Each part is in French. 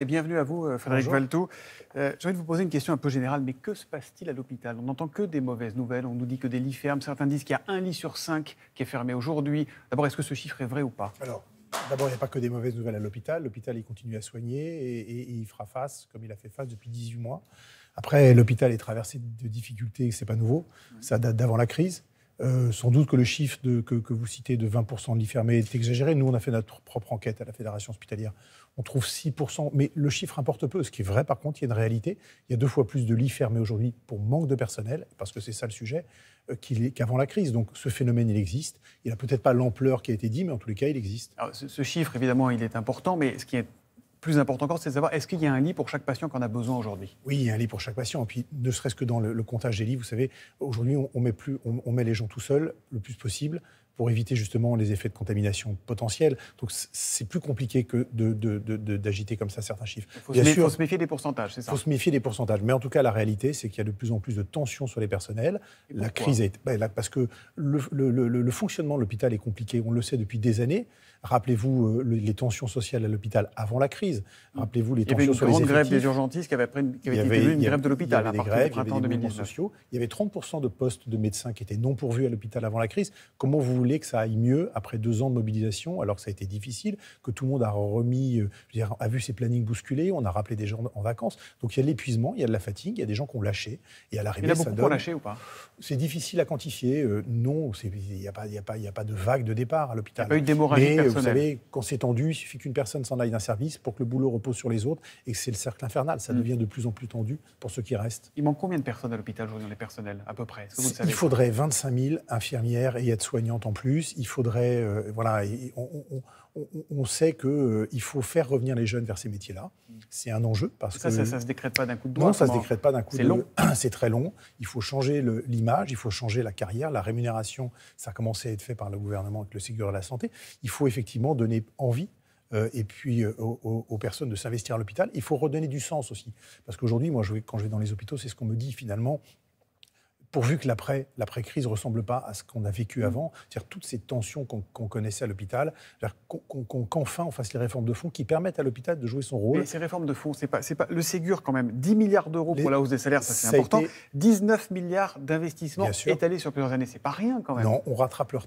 Et bienvenue à vous, Frédéric Valletoux. J'ai envie de vous poser une question un peu générale, mais que se passe-t-il à l'hôpital? On n'entend que des mauvaises nouvelles, on nous dit que des lits ferment, certains disent qu'il y a 1 lit sur 5 qui est fermé aujourd'hui. D'abord, est-ce que ce chiffre est vrai ou pas? Alors, d'abord, il n'y a pas que des mauvaises nouvelles à l'hôpital. L'hôpital, il continue à soigner et il fera face, comme il a fait face depuis 18 mois. Après, l'hôpital est traversé de difficultés, c'est pas nouveau, ça date d'avant la crise. Sans doute que le chiffre que vous citez de 20% de lits fermés est exagéré. Nous, on a fait notre propre enquête à la Fédération hospitalière. On trouve 6%, mais le chiffre importe peu. Ce qui est vrai, par contre, il y a une réalité. Il y a 2 fois plus de lits fermés aujourd'hui pour manque de personnel, parce que c'est ça le sujet, qu'avant la crise. Donc ce phénomène, il existe. Il n'a peut-être pas l'ampleur qui a été dit, mais en tous les cas, il existe. Alors, ce chiffre, évidemment, il est important, mais ce qui est plus important encore, c'est de savoir, est-ce qu'il y a un lit pour chaque patient qu'on a besoin aujourd'hui? Oui, il y a un lit pour chaque patient. Et puis, ne serait-ce que dans le comptage des lits, vous savez, aujourd'hui, on met les gens tout seuls le plus possible pour éviter justement les effets de contamination potentiels. Donc, c'est plus compliqué que d'agiter comme ça certains chiffres. Il faut se méfier des pourcentages, c'est ça? Il faut se méfier des pourcentages. Mais en tout cas, la réalité, c'est qu'il y a de plus en plus de tensions sur les personnels. La crise est... parce que le fonctionnement de l'hôpital est compliqué. On le sait depuis des années. Rappelez-vous les tensions sociales à l'hôpital avant la crise. Rappelez-vous les tensions sur les effectifs. Il y avait une grande grève des urgentistes qui avait été une grève de l'hôpital à partir du printemps 2019. Il y avait 30% de postes de médecins qui étaient non pourvus à l'hôpital avant la crise. Comment vous voulez que ça aille mieux après 2 ans de mobilisation, alors que ça a été difficile, que tout le monde a remis, a vu ses plannings bousculés, on a rappelé des gens en vacances. Donc il y a de l'épuisement, il y a de la fatigue, il y a des gens qui ont lâché. Et à l'arrivée, ça donne... Il y a beaucoup qui ont lâché ou pas? C'est difficile à quantifier. Non, il n'y a pas de vague de départ à l'hôpital. Il n'y a pas eu d'hémorragie personnelle. Vous savez, quand c'est tendu, il suffit qu'une personne s'en aille d'un service pour que le boulot repose sur les autres et que c'est le cercle infernal. Ça devient de plus en plus tendu pour ceux qui restent. Il manque combien de personnes à l'hôpital aujourd'hui dans les personnels, à peu près? Est-ce que vous le savez? Il faudrait 25 000 infirmières et aides-soignantes en plus. Il faudrait... voilà, on sait qu'il faut faire revenir les jeunes vers ces métiers-là. C'est un enjeu parce que... Ça ne se décrète pas d'un coup de doigt? Non, ça ne se décrète pas d'un coup de doigt. C'est très long. Il faut changer l'image, il faut changer la carrière, la rémunération. Ça a commencé à être fait par le gouvernement avec le Ségur de la Santé. Il faut effectivement donner envie aux personnes de s'investir à l'hôpital. Il faut redonner du sens aussi. Parce qu'aujourd'hui, moi, quand je vais dans les hôpitaux, c'est ce qu'on me dit finalement... pourvu que l'après-crise ne ressemble pas à ce qu'on a vécu avant, c'est-à-dire toutes ces tensions qu'on connaissait à l'hôpital, qu'enfin on fasse les réformes de fond qui permettent à l'hôpital de jouer son rôle. Mais ces réformes de fond, c'est pas le Ségur quand même, 10 milliards d'euros pour la hausse des salaires, ça c'est important, 19 milliards d'investissements étalés sur plusieurs années, c'est pas rien quand même. Non, on rattrape le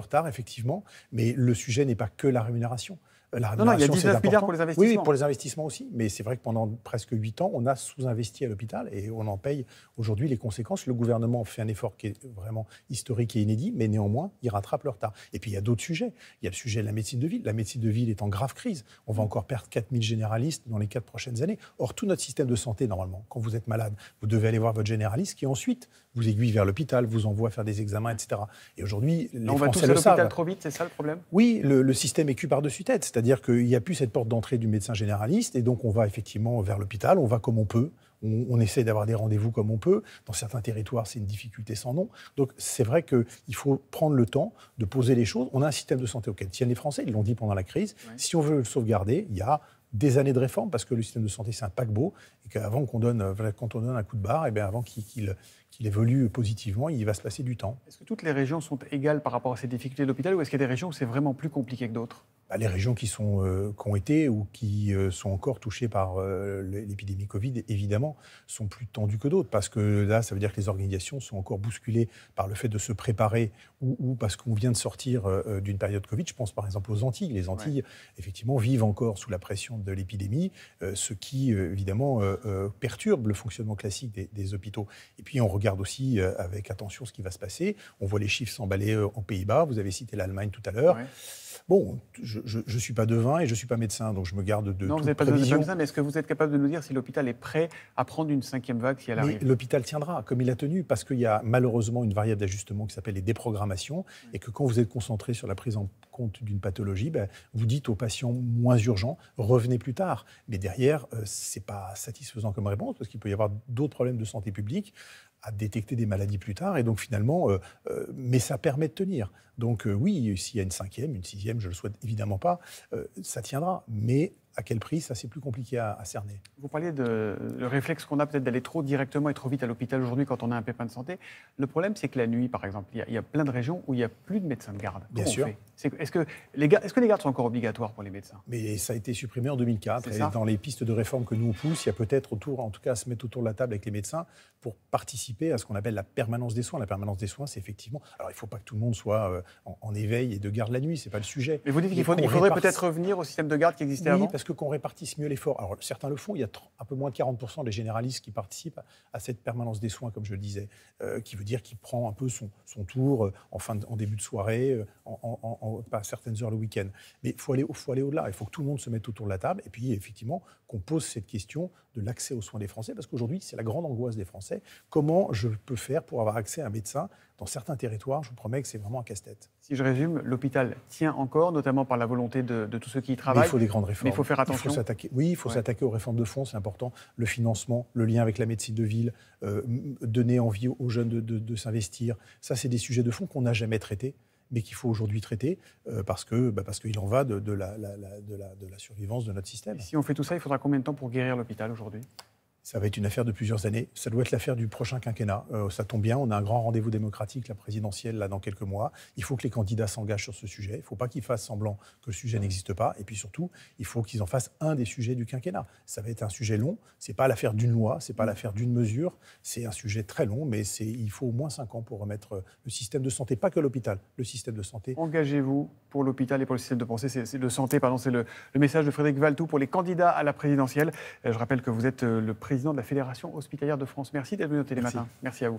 retard effectivement, mais le sujet n'est pas que la rémunération. Non, il y a 19 milliards pour les investissements. Oui, pour les investissements aussi. Mais c'est vrai que pendant presque 8 ans, on a sous-investi à l'hôpital et on en paye aujourd'hui les conséquences. Le gouvernement fait un effort qui est vraiment historique et inédit, mais néanmoins, il rattrape leur retard. Et puis, il y a d'autres sujets. Il y a le sujet de la médecine de ville. La médecine de ville est en grave crise. On va encore perdre 4000 généralistes dans les 4 prochaines années. Or, tout notre système de santé, normalement, quand vous êtes malade, vous devez aller voir votre généraliste qui ensuite vous aiguille vers l'hôpital, vous envoie faire des examens, etc. Et aujourd'hui, les Français le savent. On va tous à l'hôpital trop vite, c'est ça le problème? Oui, le système est cul par-dessus tête. C'est-à-dire qu'il n'y a plus cette porte d'entrée du médecin généraliste et donc on va effectivement vers l'hôpital, on va comme on peut, on essaie d'avoir des rendez-vous comme on peut. Dans certains territoires, c'est une difficulté sans nom. Donc c'est vrai qu'il faut prendre le temps de poser les choses. On a un système de santé auquel tiennent les Français, ils l'ont dit pendant la crise. Ouais. Si on veut le sauvegarder, il y a des années de réforme parce que le système de santé, c'est un paquebot et qu'avant quand on donne un coup de barre, et bien avant qu'il évolue positivement, il va se passer du temps. Est-ce que toutes les régions sont égales par rapport à ces difficultés de l'hôpital ou est-ce qu'il y a des régions où c'est vraiment plus compliqué que d'autres? Les régions qui ont été ou qui sont encore touchées par l'épidémie Covid, évidemment, sont plus tendues que d'autres. Parce que là, ça veut dire que les organisations sont encore bousculées par le fait de se préparer ou parce qu'on vient de sortir d'une période Covid. Je pense par exemple aux Antilles. Les Antilles, effectivement, vivent encore sous la pression de l'épidémie, ce qui, évidemment, perturbe le fonctionnement classique des hôpitaux. Et puis, on regarde aussi avec attention ce qui va se passer. On voit les chiffres s'emballer en Pays-Bas. Vous avez cité l'Allemagne tout à l'heure. Ouais. Bon, je ne suis pas devin et je ne suis pas médecin, donc je me garde de toute prévision. Pas médecin, mais est-ce que vous êtes capable de nous dire si l'hôpital est prêt à prendre une 5e vague si elle arrive? L'hôpital tiendra, comme il a tenu, parce qu'il y a malheureusement une variable d'ajustement qui s'appelle les déprogrammations, et que quand vous êtes concentré sur la prise en compte d'une pathologie, vous dites aux patients moins urgents, revenez plus tard. Mais derrière, ce n'est pas satisfaisant comme réponse, parce qu'il peut y avoir d'autres problèmes de santé publique, à détecter des maladies plus tard, et donc finalement, mais ça permet de tenir. Donc oui, s'il y a une 5e, une 6e, je le souhaite évidemment pas, ça tiendra, mais à quel prix, ça c'est plus compliqué à cerner. Vous parliez de le réflexe qu'on a peut-être d'aller trop directement et trop vite à l'hôpital aujourd'hui quand on a un pépin de santé. Le problème c'est que la nuit, par exemple, il y a plein de régions où il n'y a plus de médecins de garde. Bien sûr. Est-ce que les gardes sont encore obligatoires pour les médecins? Mais ça a été supprimé en 2004. Et dans les pistes de réforme que nous on pousse, il y a peut-être autour, en tout cas, à se mettre autour de la table avec les médecins pour participer à ce qu'on appelle la permanence des soins. La permanence des soins, c'est effectivement... Alors, il ne faut pas que tout le monde soit en éveil et de garde la nuit, ce n'est pas le sujet. Mais vous dites qu'il faudrait peut-être revenir au système de garde qui existait avant? Oui, parce que qu'on répartisse mieux l'effort. Alors, certains le font. Il y a un peu moins de 40% des généralistes qui participent à cette permanence des soins, comme je le disais, qui veut dire qu'il prend un peu son tour en début de soirée, pas certaines heures le week-end. Mais il faut aller au-delà. Il faut que tout le monde se mette autour de la table et puis, effectivement, qu'on pose cette question de l'accès aux soins des Français, parce qu'aujourd'hui, c'est la grande angoisse des Français. Comment je peux faire pour avoir accès à un médecin? Dans certains territoires, je vous promets que c'est vraiment un casse-tête. Si je résume, l'hôpital tient encore, notamment par la volonté de tous ceux qui y travaillent. Mais il faut des grandes réformes. Mais il faut faire attention. Oui, il faut s'attaquer aux réformes de fond, c'est important. Le financement, le lien avec la médecine de ville, donner envie aux jeunes de s'investir. Ça, c'est des sujets de fond qu'on n'a jamais traités, mais qu'il faut aujourd'hui traiter, parce qu'il en va de la survivance de notre système. Et si on fait tout ça, il faudra combien de temps pour guérir l'hôpital aujourd'hui? Ça va être une affaire de plusieurs années. Ça doit être l'affaire du prochain quinquennat. Ça tombe bien, on a un grand rendez-vous démocratique, la présidentielle, là, dans quelques mois. Il faut que les candidats s'engagent sur ce sujet. Il ne faut pas qu'ils fassent semblant que le sujet n'existe pas. Et puis surtout, il faut qu'ils en fassent un des sujets du quinquennat. Ça va être un sujet long. Ce n'est pas l'affaire d'une loi, ce n'est pas l'affaire d'une mesure. C'est un sujet très long, mais il faut au moins 5 ans pour remettre le système de santé, pas que l'hôpital, le système de santé. Engagez-vous pour l'hôpital et pour le système de santé. C'est le message de Frédéric Valletoux pour les candidats à la présidentielle. Je rappelle que vous êtes le président de la Fédération hospitalière de France. Merci d'être venu au Télématin. Merci à vous.